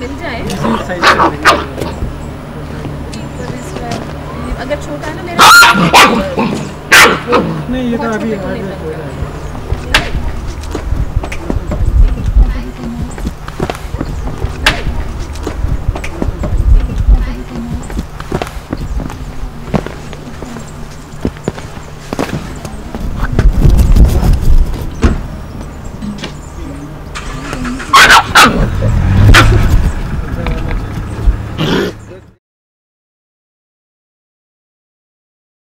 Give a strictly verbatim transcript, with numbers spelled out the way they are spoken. मिल जाए अगर छोटा है ना मेरा नहीं ये तो अभी